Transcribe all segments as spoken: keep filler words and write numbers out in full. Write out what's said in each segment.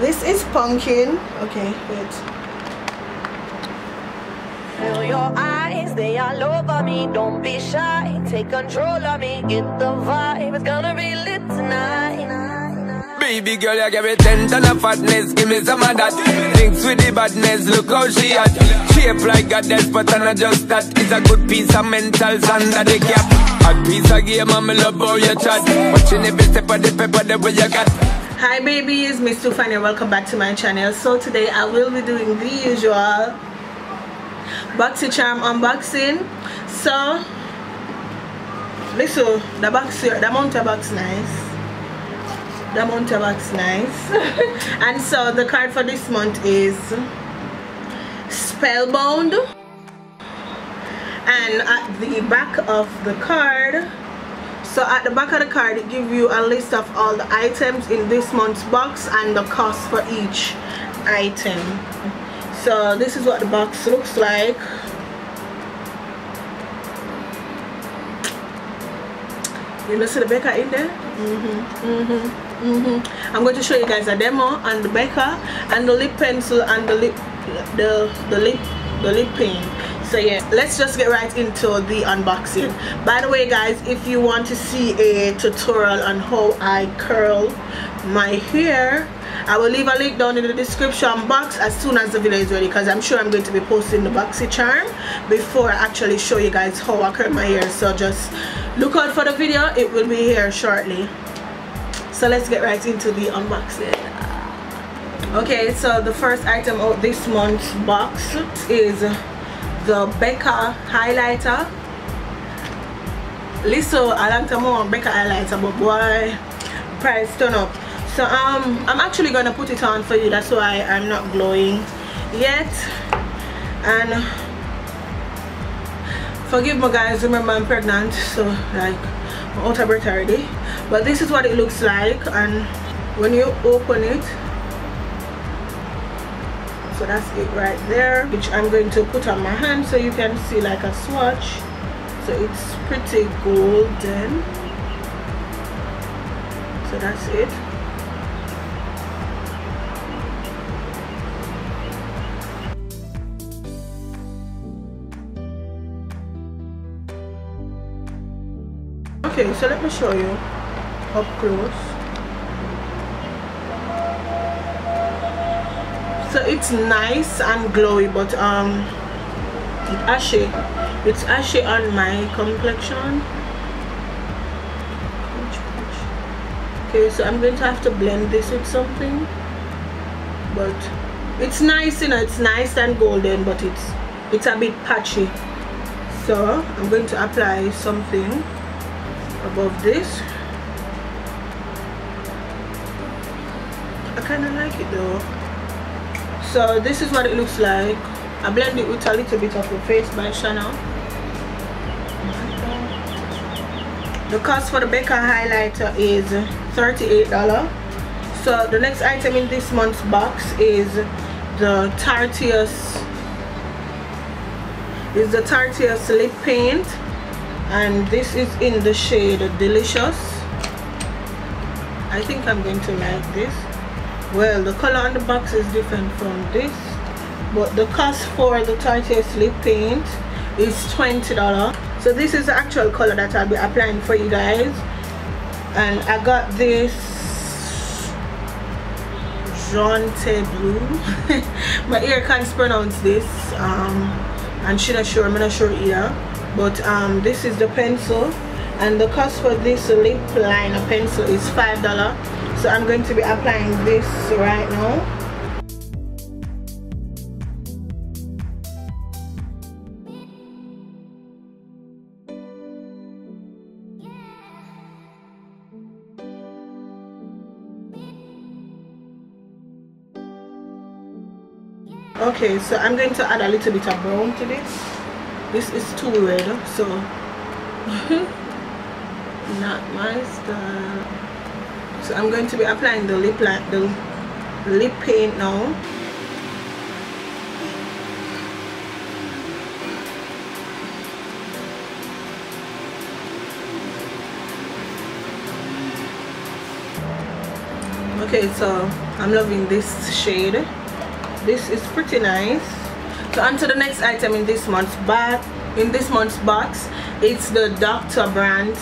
This is pumpkin. Okay, wait. Feel your eyes, they all over me. Don't be shy, take control of me. Get the vibe, it's gonna be lit tonight. Baby girl, you give me ten ton of fatness. Give me some of that. Thinks with the badness, look how she at. Shape like a death, but I'm not just that. It's a good piece of mental sand under the cap. A piece of game, and me love how you chat. Watching every step of the paper, the way you got. Hi babies, MSTOOFINE and welcome back to my channel. So today I will be doing the usual BoxyCharm unboxing. So listen, the box here, the mounter box nice. The mounter box nice. And so the card for this month is Spellbound. And at the back of the card, so at the back of the card it gives you a list of all the items in this month's box and the cost for each item. So this is what the box looks like. You know, see the Becca in there? Mm-hmm, mm-hmm, mm-hmm. I'm going to show you guys a demo on the Becca and the lip pencil and the lip the the lip the lip paint. So yeah, let's just get right into the unboxing. By the way guys, if you want to see a tutorial on how I curl my hair, I will leave a link down in the description box as soon as the video is ready, because I'm sure I'm going to be posting the BoxyCharm before I actually show you guys how I curl my hair. So just look out for the video, it will be here shortly. So let's get right into the unboxing. Okay, so the first item of this month's box is the Becca highlighter. Listen, I like to more Becca highlighter, but boy, price turn up. So um, I'm actually gonna put it on for you. That's why I'm not glowing yet. And forgive me, guys. Remember, I'm pregnant, so like I'm out of breath already. But this is what it looks like, and when you open it. So that's it right there, which I'm going to put on my hand so you can see like a swatch. So it's pretty golden. So that's it. Okay, so let me show you up close. So it's nice and glowy, but um it's ashy. It's ashy on my complexion. Okay, so I'm going to have to blend this with something. But it's nice, you know, it's nice and golden, but it's it's a bit patchy. So I'm going to apply something above this. I kinda like it though. So this is what it looks like. I blend it with a little bit of the Face by Chanel. The cost for the Becca highlighter is thirty-eight dollars. So the next item in this month's box is the Tarteus. Is the Tarteus lip paint, and this is in the shade Delicious. I think I'm going to like this. Well, the color on the box is different from this, but the cost for the Tarteus lip paint is twenty dollars. So this is the actual color that I'll be applying for you guys, and I got this Jaunté Blue. My ear can't pronounce this, um, and she's not sure, I'm not sure either, but um, this is the pencil, and the cost for this lip liner pencil is five dollars. So I'm going to be applying this right now. Okay, so I'm going to add a little bit of brown to this. This is too red, so not my style. So I'm going to be applying the lip like the lip paint now. Okay, so I'm loving this shade. This is pretty nice. So on to the next item in this month's box. In this month's box, it's the Doctor Brandt.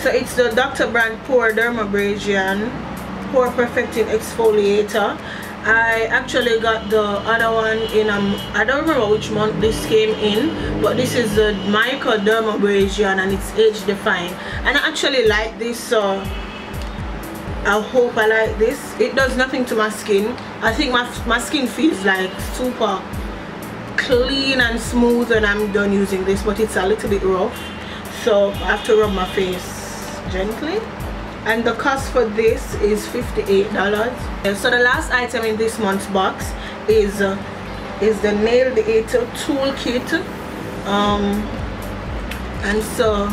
So it's the Doctor Brandt Pore Dermabrasion Pore Perfecting Exfoliator. I actually got the other one in um I don't remember which month this came in, but this is the microdermabrasion and it's age defined, and I actually like this, so I hope I like this. It does nothing to my skin. I think my, my skin feels like super clean and smooth and I'm done using this, but it's a little bit rough, so I have to rub my face gently. And the cost for this is fifty-eight dollars. So the last item in this month's box is uh, is the Nailed It Toolkit. Um, and so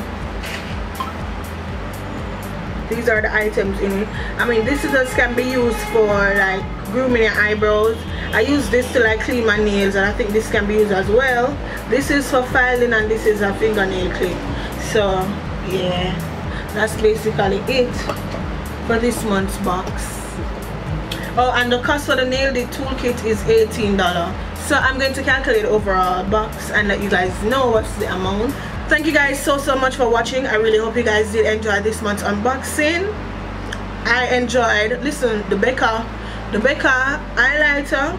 these are the items in it. I mean, this is just can be used for like grooming your eyebrows. I use this to like clean my nails, and I think this can be used as well. This is for filing and this is a fingernail clip. So yeah, that's basically it for this month's box. Oh, and the cost for the Nailed It Toolkit is eighteen dollars. So I'm going to calculate overall box and let you guys know what's the amount. Thank you guys so so much for watching. I really hope you guys did enjoy this month's unboxing. I enjoyed, listen, the Becca, the Becca highlighter.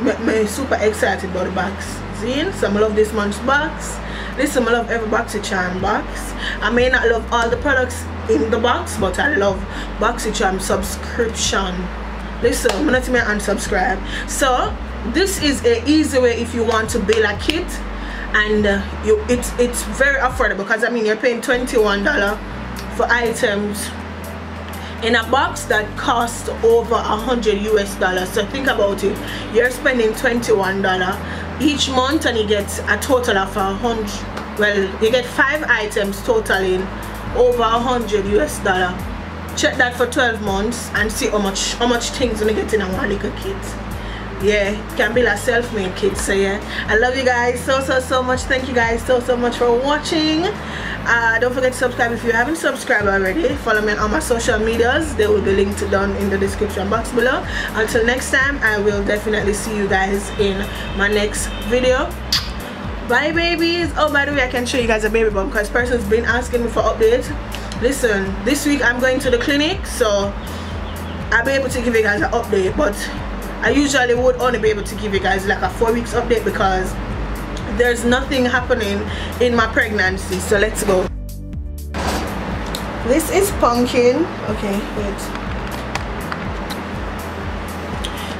I'm super excited about the box. So I love this month's box. Listen, I love every BoxyCharm box. I may not love all the products in the box, but I love BoxyCharm subscription. Listen, I'm not even unsubscribe. So this is an easy way if you want to build a kit, and uh, you it's it's very affordable, because I mean you're paying twenty-one dollars for items in a box that costs over a hundred U S dollars. So think about it, you're spending twenty-one dollars each month and you get a total of a hundred, well, you get five items totaling over a hundred U S dollar. Check that for twelve months and see how much how much things you get in a one little kit. Yeah, it can be like self-made kit. So yeah, I love you guys so so so much. Thank you guys so so much for watching. Uh, don't forget to subscribe if you haven't subscribed already. Follow me on all my social medias. They will be linked down in the description box below. Until next time, I will definitely see you guys in my next video. Bye, babies. Oh, by the way, I can show you guys a baby bump because person's been asking me for updates. Listen, this week I'm going to the clinic, so I'll be able to give you guys an update. But I usually would only be able to give you guys like a four weeks update because there's nothing happening in my pregnancy. So let's go. This is pumpkin. Okay, wait,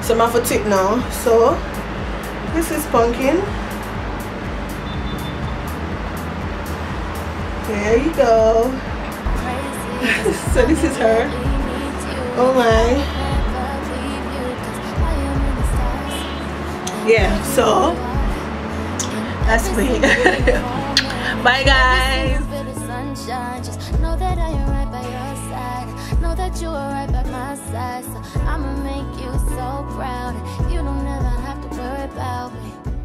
so I'm off a tip now. So this is pumpkin. There you go. So this is her. Oh my. Yeah, so that's me. Bye guys. Just know that I am right by your side. Know that you are right by my side. So I'ma make you so proud. You don't ever have to worry about me.